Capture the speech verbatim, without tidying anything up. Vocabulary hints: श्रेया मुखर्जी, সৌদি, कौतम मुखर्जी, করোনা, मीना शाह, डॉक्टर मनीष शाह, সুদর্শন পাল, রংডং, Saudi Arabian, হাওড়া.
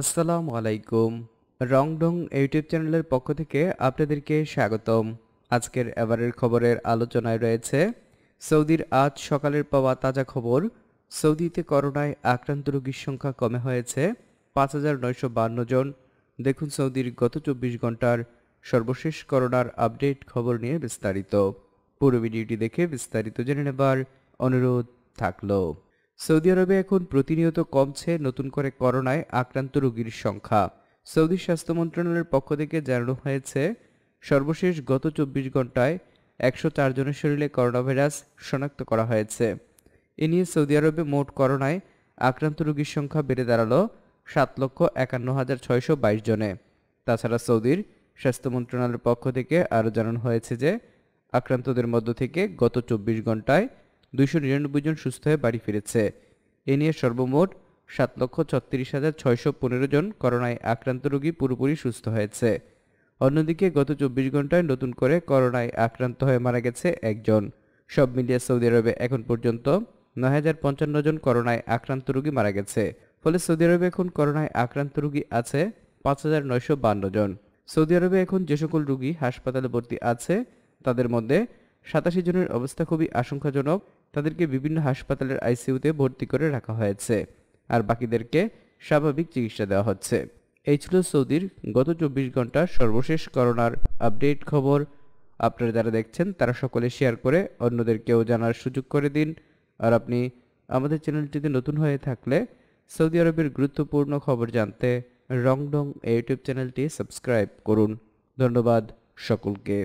আসসালামু আলাইকুম, রংডং ইউটিউব চ্যানেলের পক্ষ থেকে আপনাদেরকে স্বাগতম। আজকের এবারের খবরের আলোচনায় রয়েছে সৌদির আজ সকালের পাওয়া তাজা খবর। সৌদিতে করোনায় আক্রান্ত রোগীর সংখ্যা কমে হয়েছে পাঁচ হাজার নয়শো বান্ন জন। দেখুন সৌদির গত চব্বিশ ঘন্টার সর্বশেষ করোনার আপডেট খবর নিয়ে বিস্তারিত। পুরো ভিডিওটি দেখে বিস্তারিত জেনে নেবার অনুরোধ থাকলো। সৌদি আরবে এখন প্রতিনিয়ত কমছে নতুন করে করোনায় আক্রান্ত রোগীর সংখ্যা। সৌদি স্বাস্থ্য মন্ত্রণালয়ের পক্ষ থেকে জানানো হয়েছে, সর্বশেষ গত চব্বিশ ঘন্টায় একশো চার জনের শরীরে করোনাভাইরাস শনাক্ত করা হয়েছে। এ নিয়ে সৌদি আরবে মোট করোনায় আক্রান্ত রোগীর সংখ্যা বেড়ে দাঁড়ালো সাত লক্ষ একান্ন হাজার ছয়শো বাইশ জনে। তাছাড়া সৌদির স্বাস্থ্য মন্ত্রণালয়ের পক্ষ থেকে আরও জানানো হয়েছে যে আক্রান্তদের মধ্য থেকে গত চব্বিশ ঘন্টায় দুইশো নিরানব্বই জন সুস্থ হয়ে বাড়ি ফিরেছে। এ নিয়ে সর্বমোট সাত লক্ষ ছত্রিশ হাজার ছয়শো পনেরো জন করোনায় আক্রান্ত রোগী পুরোপুরি সুস্থ হয়েছে। অন্যদিকে গত চব্বিশ ঘন্টায় নতুন করে করোনায় আক্রান্ত হয়ে মারা গেছে একজন। সব মিলিয়ে সৌদি আরবে এখন পর্যন্ত নয় হাজার পঞ্চান্ন জন করোনায় আক্রান্ত রোগী মারা গেছে। ফলে সৌদি আরবে এখন করোনায় আক্রান্ত রোগী আছে পাঁচ হাজার নয়শো বান্ন জন। সৌদি আরবে এখন যে সকল রোগী হাসপাতালে ভর্তি আছে তাদের মধ্যে সাতাশি জনের অবস্থা খুবই আশঙ্কাজনক। তাদেরকে বিভিন্ন হাসপাতালের আইসিইউতে ভর্তি করে রাখা হয়েছে, আর বাকিদেরকে স্বাভাবিক চিকিৎসা দেওয়া হচ্ছে। এই ছিল সৌদির গত চব্বিশ ঘন্টার সর্বশেষ করোনার আপডেট খবর। আপনারা যারা দেখছেন তারা সকলে শেয়ার করে অন্যদেরকেও জানার সুযোগ করে দিন। আর আপনি আমাদের চ্যানেলটিতে নতুন হয়ে থাকলে সৌদি আরবের গুরুত্বপূর্ণ খবর জানতে রংডং ইউটিউব চ্যানেলটি সাবস্ক্রাইব করুন। ধন্যবাদ সকলকে।